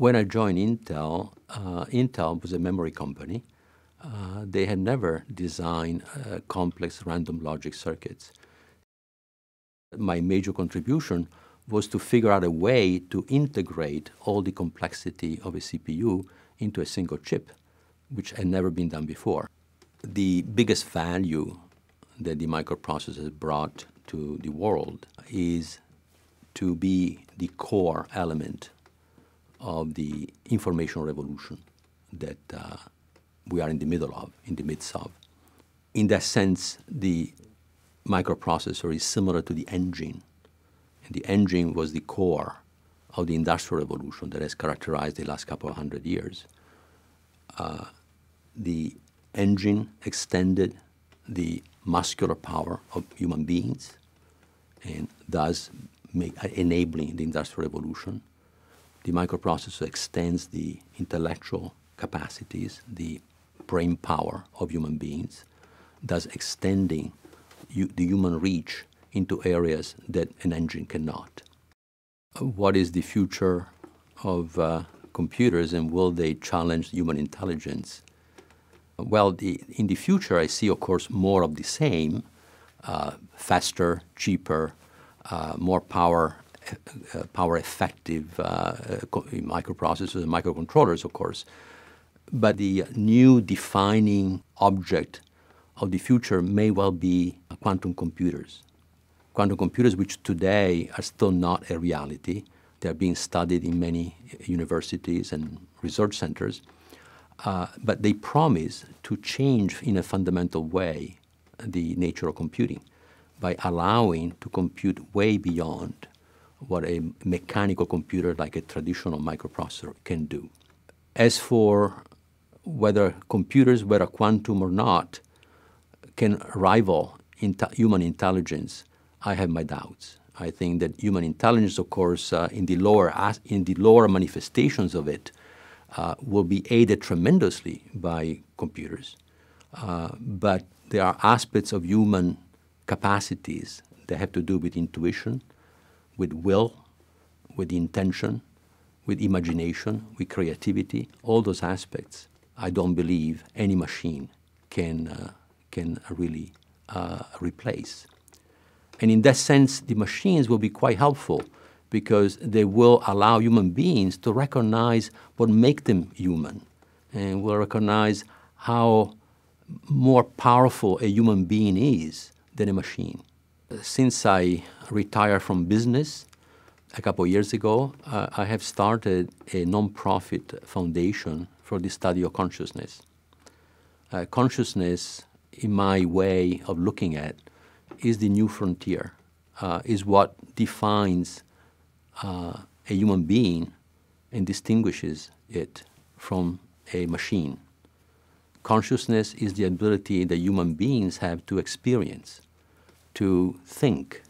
when I joined Intel, Intel was a memory company. They had never designed complex random logic circuits. My major contribution was to figure out a way to integrate all the complexity of a CPU into a single chip, which had never been done before. The biggest value that the microprocessor brought to the world is to be the core element of the information revolution that we are in the midst of. In that sense, the microprocessor is similar to the engine. And the engine was the core of the Industrial Revolution that has characterized the last couple of hundred years. The engine extended the muscular power of human beings and thus enabling the Industrial Revolution. The microprocessor extends the intellectual capacities, the brain power of human beings, thus extending the human reach into areas that an engine cannot. What is the future of computers, and will they challenge human intelligence? Well, in the future I see, of course, more of the same, faster, cheaper, more power-effective microprocessors and microcontrollers, of course. But the new defining object of the future may well be quantum computers. Quantum computers, which today are still not a reality. They are being studied in many universities and research centers. But they promise to change in a fundamental way the nature of computing by allowing to compute way beyond what a mechanical computer like a traditional microprocessor can do. As for whether computers, whether quantum or not, can rival human intelligence, I have my doubts. I think that human intelligence, of course, in the lower manifestations of it, will be aided tremendously by computers. But there are aspects of human capacities that have to do with intuition, with will, with intention, with imagination, with creativity, all those aspects. I don't believe any machine can really replace. And in that sense, the machines will be quite helpful because they will allow human beings to recognize what makes them human, and will recognize how more powerful a human being is than a machine. Since I retired from business a couple of years ago, I have started a non-profit foundation for the study of consciousness. Consciousness, in my way of looking at, is the new frontier, is what defines a human being and distinguishes it from a machine. Consciousness is the ability that human beings have to experience, to think,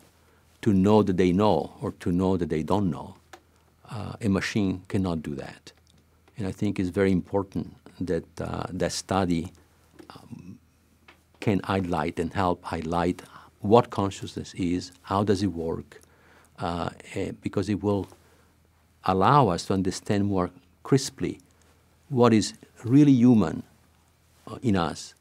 to know that they know, or to know that they don't know. A machine cannot do that. And I think it's very important that that study can highlight and help highlight what consciousness is, how does it work, because it will allow us to understand more crisply what is really human in us